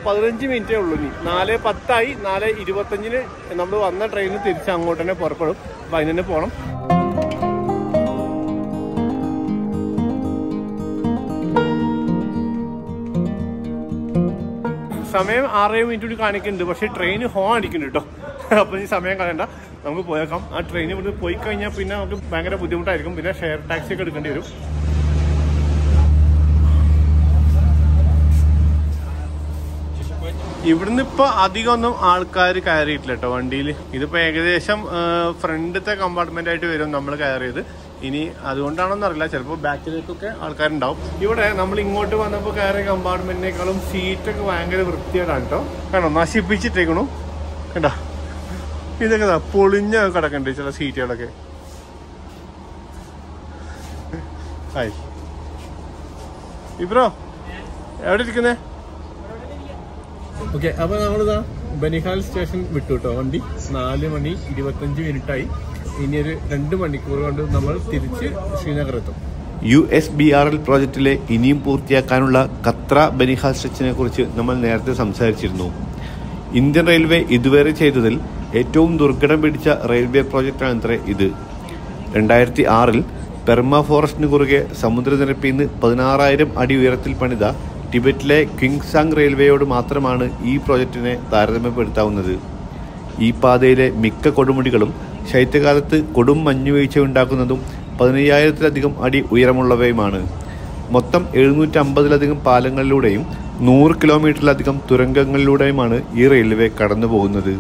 പതിനഞ്ച് മിനിറ്റേ ഉള്ളൂ. ഇനി നാല് പത്തായി, നാല് ഇരുപത്തഞ്ചിന് നമ്മൾ വന്ന ട്രെയിനിൽ തിരിച്ച് അങ്ങോട്ട് തന്നെ പുറപ്പെടും. അപ്പം അതിന് തന്നെ പോകണം. സമയം ആറേ മിനിറ്റ് കൂടി കാണിക്കുന്നുണ്ട്, പക്ഷേ ട്രെയിൻ ഹോൺ അടിക്കുന്നുണ്ട് കേട്ടോ. അപ്പോൾ ഈ സമയം കളയണ്ട, നമുക്ക് പോയേക്കാം. ആ ട്രെയിനിൽ ഇവിടെ പോയി കഴിഞ്ഞാൽ പിന്നെ നമുക്ക് ഭയങ്കര ബുദ്ധിമുട്ടായിരിക്കും. പിന്നെ ഷെയർ ടാക്സി ഒക്കെ എടുക്കേണ്ടി വരും. ഇവിടുന്ന് ഇപ്പോൾ അധികമൊന്നും ആൾക്കാർ കയറിയിട്ടില്ല കേട്ടോ വണ്ടിയിൽ. ഇതിപ്പോൾ ഏകദേശം ഫ്രണ്ടത്തെ കമ്പാർട്ട്മെൻറ്റായിട്ട് വരും നമ്മൾ കയറിയത്. ഇനി അതുകൊണ്ടാണെന്നറിയില്ല, ചിലപ്പോൾ ബാക്കിലേക്കൊക്കെ ആൾക്കാരുണ്ടാവും. ഇവിടെ നമ്മൾ ഇങ്ങോട്ട് വന്നപ്പോൾ കയറിയ കമ്പാർട്ട്മെൻറ്റിനേക്കാളും സീറ്റൊക്കെ ഭയങ്കര വൃത്തിയായിട്ടാണ് കേട്ടോ. കണ്ടോ നശിപ്പിച്ചിട്ടേക്കണു കേട്ടോ. ഇതൊക്കെ പൊളിഞ്ഞ കിടക്കണ്ട് ചില സീറ്റുകളൊക്കെ. ഹായ് ഇബ്രോ, എവിടെ ഇരിക്കുന്നേ? ഓക്കെ, അപ്പൊ നമ്മളിതാ ബനിഹാൽ സ്റ്റേഷൻ വിട്ടു കേട്ടോ. വണ്ടി നാല് മണി ഇരുപത്തഞ്ച് മിനിറ്റായി. ഇനിയൊരു രണ്ട് മണിക്കൂർ കൊണ്ട് നമ്മൾ തിരിച്ച് ശ്രീനഗർ എത്തും. U S B R L പ്രോജക്റ്റിലെ ഇനിയും പൂർത്തിയാക്കാനുള്ള ഖത്ര ബനിഹാൽ സ്റ്റേഷനെ കുറിച്ച് നമ്മൾ നേരത്തെ സംസാരിച്ചിരുന്നു. ഇന്ത്യൻ റെയിൽവേ ഇതുവരെ ചെയ്തതിൽ ഏറ്റവും ദുർഘടം പിടിച്ച റെയിൽവേ പ്രോജക്റ്റാണത്രേ ഇത്. രണ്ടായിരത്തി ആറിൽ പെർമാ ഫോറസ്റ്റിന് കുറുകെ സമുദ്രനിരപ്പിൽ നിന്ന് പതിനാറായിരം അടി ഉയരത്തിൽ പണിത ടിബറ്റിലെ ക്വിങ്സാങ് റെയിൽവേയോട് മാത്രമാണ് ഈ പ്രോജക്റ്റിനെ താരതമ്യപ്പെടുത്താവുന്നത്. ഈ പാതയിലെ മിക്ക കൊടുമുടികളും ശൈത്യകാലത്ത് കൊടും മഞ്ഞുവീഴ്ച ഉണ്ടാക്കുന്നതും പതിനയ്യായിരത്തിലധികം അടി ഉയരമുള്ളവയുമാണ്. മൊത്തം എഴുന്നൂറ്റമ്പതിലധികം പാലങ്ങളിലൂടെയും നൂറ് കിലോമീറ്ററിലധികം തുരങ്കങ്ങളിലൂടെയുമാണ് ഈ റെയിൽവേ കടന്നു പോകുന്നത്.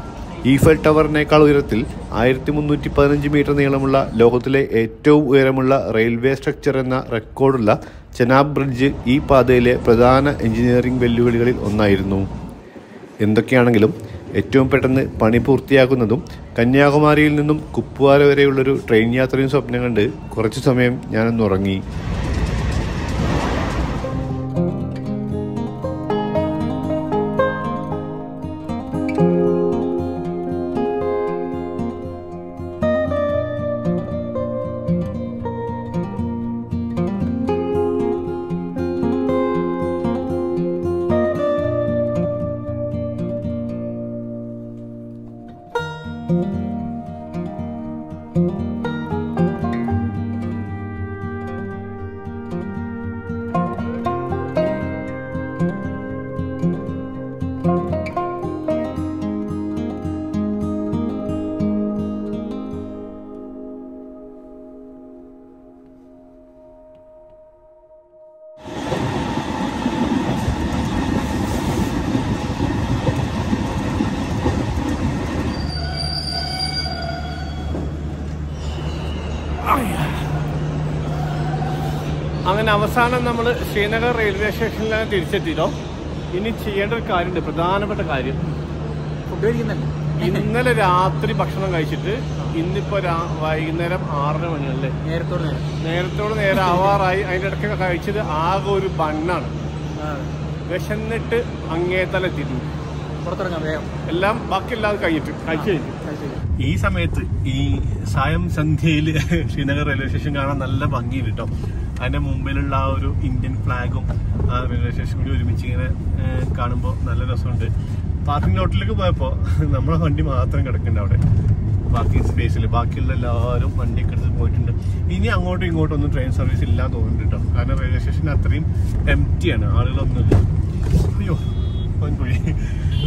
ഈഫൽ ടവറിനേക്കാൾ ഉയരത്തിൽ ആയിരത്തി മുന്നൂറ്റി പതിനഞ്ച് മീറ്റർ നീളമുള്ള ലോകത്തിലെ ഏറ്റവും ഉയരമുള്ള റെയിൽവേ സ്ട്രക്ചർ എന്ന റെക്കോർഡുള്ള ചെനാബ് ബ്രിഡ്ജ് ഈ പാതയിലെ പ്രധാന എഞ്ചിനീയറിംഗ് വെല്ലുവിളികളിൽ ഒന്നായിരുന്നു. എന്തൊക്കെയാണെങ്കിലും ഏറ്റവും പെട്ടെന്ന് പണി പൂർത്തിയാക്കുന്നതും കന്യാകുമാരിയിൽ നിന്നും കുപ്വാര വരെയുള്ളൊരു ട്രെയിൻ യാത്രയും സ്വപ്നം കണ്ട് കുറച്ചു സമയം ഞാനൊന്നുറങ്ങി. അങ്ങനെ അവസാനം നമ്മൾ ശ്രീനഗർ റെയിൽവേ സ്റ്റേഷനിലാണ് തിരിച്ചെത്തിയിട്ടോ. ഇനി ചെയ്യേണ്ട ഒരു കാര്യമുണ്ട്, പ്രധാനപ്പെട്ട കാര്യം. ഇന്നലെ രാത്രി ഭക്ഷണം കഴിച്ചിട്ട് ഇന്നിപ്പോ വൈകുന്നേരം ആറര മണിയല്ലേ, നേരത്തോട് നേരത്തോട് നേരെ ആവാറായി. അതിൻ്റെ ഇടയ്ക്ക് കഴിച്ചത് ആകെ ഒരു ബണ്ണാണ്. വിശന്നിട്ട് അങ്ങേത്തലെത്തിയിരുന്നു. എല്ലാം ബാക്കിയെല്ലാം കഴിഞ്ഞിട്ട് കഴിച്ചു കഴിഞ്ഞു. ഈ സമയത്ത് ഈ സായം സന്ധ്യയിൽ ശ്രീനഗർ റെയിൽവേ സ്റ്റേഷൻ കാണാൻ നല്ല ഭംഗിയുണ്ട് കേട്ടോ. അതിന്റെ മുമ്പിലുള്ള ആ ഒരു ഇന്ത്യൻ ഫ്ലാഗും ആ റെയിൽവേ സ്റ്റേഷൻ കൂടി ഒരുമിച്ച് ഇങ്ങനെ കാണുമ്പോൾ നല്ല രസമുണ്ട്. പാർക്കിംഗ് ലോട്ടിലേക്ക് പോയപ്പോൾ നമ്മളെ വണ്ടി മാത്രം കിടക്കുന്നുണ്ട് അവിടെ പാർക്കിംഗ് സ്പേസിൽ. ബാക്കിയുള്ള എല്ലാവരും വണ്ടിയൊക്കെ എടുത്ത് പോയിട്ടുണ്ട്. ഇനി അങ്ങോട്ടും ഇങ്ങോട്ടും ഒന്നും ട്രെയിൻ സർവീസ് ഇല്ലാന്ന് തോന്നുന്നുണ്ട് കേട്ടോ. കാരണം റെയിൽവേ സ്റ്റേഷൻ അത്രയും എംറ്റിയാണ്, ആളുകളൊന്നുമില്ല. അയ്യോ പോയി.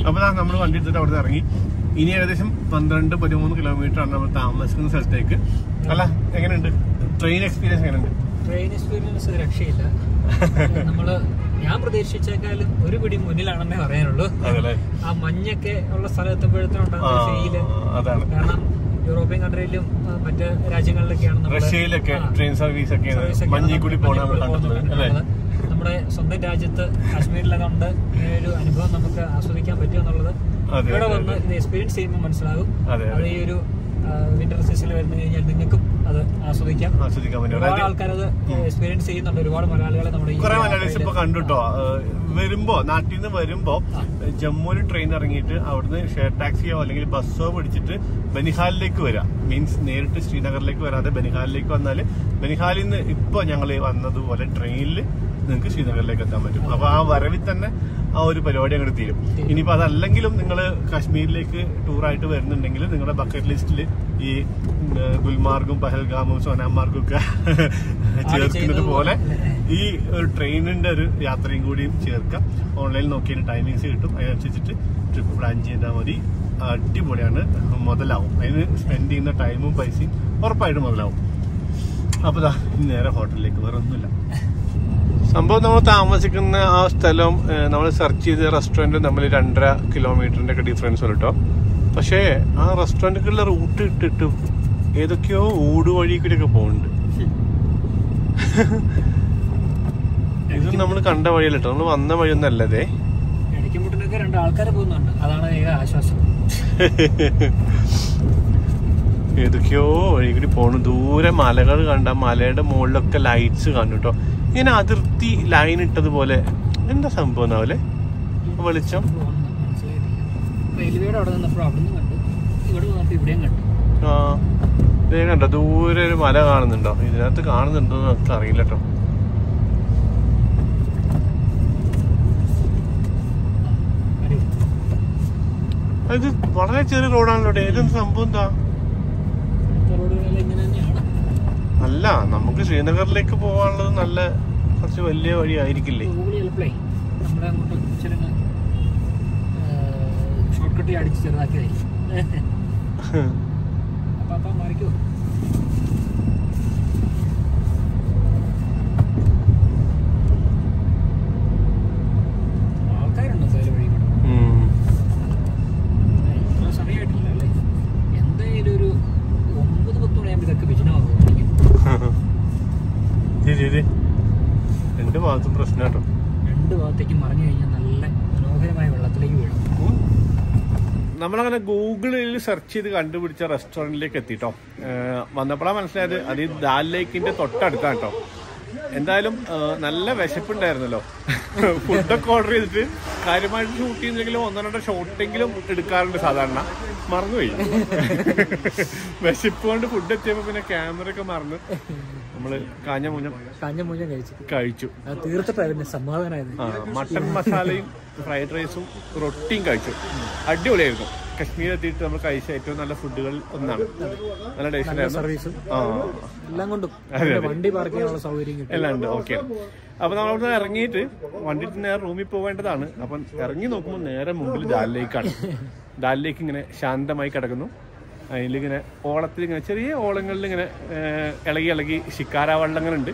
അപ്പോൾ നമ്മൾ വണ്ടി എടുത്തിട്ട് അവിടെ നിന്ന് ഇറങ്ങി. ഇനി ഏകദേശം പന്ത്രണ്ട് പതിമൂന്ന് കിലോമീറ്റർ ആണ് നമ്മൾ താമസിക്കുന്ന സ്ഥലത്തേക്ക്. അല്ല, എങ്ങനെയുണ്ട് ട്രെയിൻ എക്സ്പീരിയൻസ്? എങ്ങനെയുണ്ട് ട്രെയിൻ എക്സ്പീരിയൻസ്? രക്ഷയില്ല. നമ്മള് ഞാൻ പ്രതീക്ഷിച്ചേക്കാളും ഒരു പിടി മുന്നിലാണെന്നേ പറയാനുള്ളൂ. ആ മഞ്ഞൊക്കെ ഉള്ള സ്ഥലത്തെപ്പോഴത്തേനുണ്ടാകുന്ന അതാണ്. കാരണം യൂറോപ്യൻ കൺട്രിയിലും മറ്റ് രാജ്യങ്ങളിലൊക്കെയാണ്, റഷ്യയിലൊക്കെ ട്രെയിൻ സർവീസ് ഒക്കെ മഞ്ഞിൽ കൂടി പോകുന്നത്. നമ്മുടെ സ്വന്തം രാജ്യത്ത് കാശ്മീരിലൊക്കെ ഉണ്ട്. ഒരു അനുഭവം നമുക്ക് ആസ്വദിക്കാൻ പറ്റുമെന്നുള്ളത് ഇവിടെ വന്ന് ഇത് എക്സ്പീരിയൻസ് ചെയ്യുമ്പോൾ മനസ്സിലാകും. അത് ഈ ഒരു വിന്റർ സീസണിൽ വരുന്ന കഴിഞ്ഞാൽ നിങ്ങൾക്കും അത് ആസ്വദിക്കാം. ഒരുപാട് ആൾക്കാരത് എക്സ്പീരിയൻസ് ചെയ്യുന്നുണ്ട്. ഒരുപാട് മലയാളികളെ നമ്മുടെ കണ്ടുട്ടോ. വരുമ്പോ നാട്ടിൽ നിന്ന് വരുമ്പോ ജമ്മുവിൽ ട്രെയിൻ ഇറങ്ങിയിട്ട് അവിടുന്ന് ഷെയർ ടാക്സിയോ അല്ലെങ്കിൽ ബസ്സോ പിടിച്ചിട്ട് ബനിഹാലിലേക്ക് വരാം. മീൻസ് നേരിട്ട് ശ്രീനഗറിലേക്ക് വരാതെ ബനിഹാലിലേക്ക് വന്നാൽ ബനിഹാലിൽ നിന്ന് ഇപ്പൊ ഞങ്ങൾ വന്നതുപോലെ ട്രെയിനിൽ നിങ്ങൾക്ക് ശ്രീനഗറിലേക്ക് എത്താൻ പറ്റും. അപ്പൊ ആ വരവിൽ തന്നെ ആ ഒരു പരിപാടി അങ്ങോട്ട് തീരും. ഇനിയിപ്പോൾ അതല്ലെങ്കിലും നിങ്ങൾ കാശ്മീരിലേക്ക് ടൂറായിട്ട് വരുന്നുണ്ടെങ്കിൽ നിങ്ങളുടെ ബക്കറ്റ് ലിസ്റ്റിൽ ഈ ഗുൽമാർഗും പഹൽഗാമും സോനാമാർഗും ഒക്കെ ചേർക്കുന്നത് പോലെ ഈ ഒരു ട്രെയിനിന്റെ ഒരു യാത്രയും കൂടിയും ചേർക്കാം. ഓൺലൈനിൽ നോക്കിയതിന് ടൈമിങ്സ് കിട്ടും. അതിനനുസരിച്ചിട്ട് ട്രിപ്പ് പ്ലാൻ ചെയ്താൽ മതി. അടിപൊളിയാണ്, മുതലാവും. അതിന് സ്പെൻഡ് ചെയ്യുന്ന ടൈമും പൈസയും ഉറപ്പായിട്ട് മുതലാവും. അപ്പോൾ ദാ നേരെ ഹോട്ടലിലേക്ക്. വേറെ ഒന്നുമില്ല സംഭവം. നമ്മൾ താമസിക്കുന്ന ആ സ്ഥലം നമ്മൾ സെർച്ച് ചെയ്ത റെസ്റ്റോറൻറ്റും തമ്മിൽ രണ്ടര കിലോമീറ്ററിൻ്റെ ഒക്കെ ഡിഫറൻസ് ഉണ്ട് കേട്ടോ. പക്ഷേ ആ റെസ്റ്റോറൻറ്റുകളുടെ റൂട്ട് ഇട്ടിട്ട് ഏതൊക്കെയോ ഊട് വഴി കൂടെയൊക്കെ പോകുന്നുണ്ട്. ഇത് നമ്മൾ കണ്ട വഴിയല്ല കേട്ടോ, നമ്മൾ വന്ന വഴിയൊന്നല്ലേ. ഏതൊക്കെയോ വഴി കൂടി പോണു. ദൂരെ മലകൾ കണ്ട, മലയുടെ മുകളിലൊക്കെ ലൈറ്റ്സ് കാണും കേട്ടോ. ഇങ്ങനെ അതിർത്തി ലൈൻ ഇട്ടതുപോലെ എന്താ സംഭവം എന്നാവല്ലേ വെളിച്ചം. ആ ഇതേ കണ്ടോ, ദൂരെ ഒരു മല കാണുന്നുണ്ടോ? ഇതിനകത്ത് കാണുന്നുണ്ടോ എന്ന് നമുക്ക് അറിയില്ല കേട്ടോ. ഇത് വളരെ ചെറിയ റോഡാണല്ലോ. ഏതൊന്നും സംഭവം എന്താ അല്ല, നമുക്ക് ശ്രീനഗറിലേക്ക് പോകാനുള്ളത് നല്ല കുറച്ച് വലിയ വഴി ആയിരിക്കില്ലേ. ആൾക്കാരുണ്ടോ? സമയമായിട്ടില്ല. രണ്ട് ഭാഗത്തും പ്രശ്നം കേട്ടോ. രണ്ട് ഭാഗത്തേക്ക് മറിഞ്ഞു കഴിഞ്ഞാൽ നല്ല മനോഹരമായ വെള്ളത്തിലേക്ക് വീഴും. നമ്മളങ്ങനെ ഗൂഗിളിൽ സെർച്ച് ചെയ്ത് കണ്ടുപിടിച്ച റെസ്റ്റോറൻറ്റിലേക്ക് എത്തിട്ടോ. വന്നപ്പോഴാണ് മനസ്സിലായത് അത് ഈ ദാൽ ലേക്കിൻ്റെ തൊട്ടടുത്താണ് കേട്ടോ. എന്തായാലും നല്ല വിശപ്പുണ്ടായിരുന്നല്ലോ. ഫുഡൊക്കെ ഓർഡർ ചെയ്തിട്ട് കാര്യമായിട്ട് ഷൂട്ട് ചെയ്യുന്നെങ്കിലും ഒന്നോ രണ്ടോ ഷോട്ടെങ്കിലും എടുക്കാറുണ്ട് സാധാരണ. മറന്നുപോയി വിശപ്പ് കൊണ്ട് ഫുഡ് എത്തിയപ്പോൾ പിന്നെ ക്യാമറയൊക്കെ മറന്ന് നമ്മള് കാഞ്ഞ മുഞ്ഞം കാഞ്ഞ മുഞ്ഞം കഴിച്ചു കഴിച്ചു തീർച്ചയായിട്ടും സമാധാനമായിരുന്നു. മട്ടൺ മസാലയും ഫ്രൈഡ് റൈസും റൊട്ടിയും കഴിച്ചു. അടിപൊളിയായിരുന്നു. കശ്മീരിൽ എത്തിയിട്ട് നമ്മൾ കഴിച്ച ഏറ്റവും നല്ല ഫുഡുകൾ ഒന്നാണ്. നല്ല ടേസ്റ്റ് സർവീസും എല്ലാം കൊണ്ടും വണ്ടി പാർക്ക് ചെയ്യാനുള്ള സൗകര്യം എല്ലാം ഉണ്ട്. ഓക്കെ, അപ്പൊ നമ്മളവിടെ ഇറങ്ങിയിട്ട് വണ്ടി നേരെ റൂമിൽ പോകേണ്ടതാണ്. അപ്പം ഇറങ്ങി നോക്കുമ്പോൾ നേരെ മുമ്പിൽ ദാൽ ലേക്കാണ്. ദാൽ ലേക്ക് ഇങ്ങനെ ശാന്തമായി കിടക്കുന്നു. അതിലിങ്ങനെ ഓളത്തിൽ ഇങ്ങനെ ചെറിയ ഓളങ്ങളിൽ ഇങ്ങനെ ഇളകി ഇളകി ഷിക്കാര വള്ളങ്ങളുണ്ട്.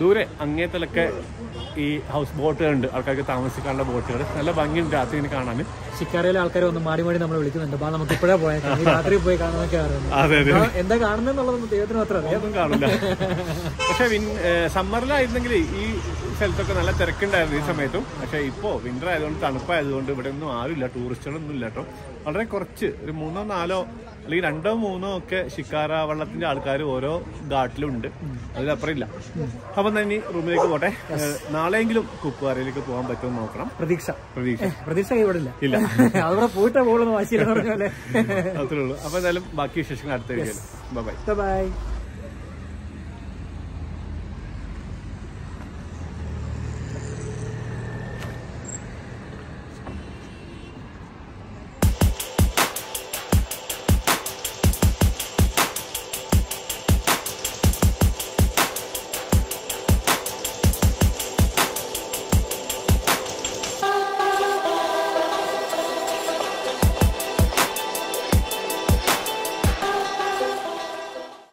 ദൂരെ അങ്ങേത്തലൊക്കെ ഈ ഹൗസ് ബോട്ടുകളുണ്ട്, ആൾക്കാർക്ക് താമസിക്കാനുള്ള ബോട്ടുകൾ. നല്ല ഭംഗിയുണ്ട് രാത്രി ഇങ്ങനെ കാണാൻ. ഷിക്കാരയിലെ ആൾക്കാർ ഒന്ന് മാടി മാടി നമ്മൾ വിളിക്കുന്നുണ്ട്, ഇപ്പോഴേ പോയാൽ രാത്രി പോയി കാണാൻ. എന്താ കാണുന്നതെന്നുള്ളത് കാണില്ല. പക്ഷെ സമ്മറിലായിരുന്നെങ്കിൽ ഈ സ്ഥലത്തൊക്കെ നല്ല തിരക്കുണ്ടായിരുന്നു ഈ സമയത്തും. പക്ഷെ ഇപ്പോൾ വിന്റർ ആയതുകൊണ്ട് തണുപ്പായതുകൊണ്ട് ഇവിടെ ഒന്നും ആരുമില്ല, ടൂറിസ്റ്റുകളൊന്നും ഇല്ല കേട്ടോ. വളരെ കുറച്ച്, ഒരു മൂന്നോ നാലോ അല്ലെങ്കിൽ രണ്ടോ മൂന്നോ ഒക്കെ ഷിക്കാര വള്ളത്തിന്റെ ആൾക്കാർ ഓരോ ഘാട്ടിലും ഉണ്ട്, അതിലപ്പുറം ഇല്ല. അപ്പം തന്നെ റൂമിലേക്ക് പോട്ടെ. നാളെയെങ്കിലും കുപ്വാരയിലേക്ക് പോകാൻ പറ്റുമെന്ന് നോക്കണം. പ്രതീക്ഷ പ്രതീക്ഷ പ്രതീക്ഷ കൈവിടില്ല ഇല്ല, അവിടെ പോയിട്ടേ പോകുള്ളൂ. അത്രേ ഉള്ളൂ. അപ്പം എന്തായാലും ബാക്കി വിശേഷങ്ങൾ അടുത്ത വീഡിയോയിൽ. Bye by.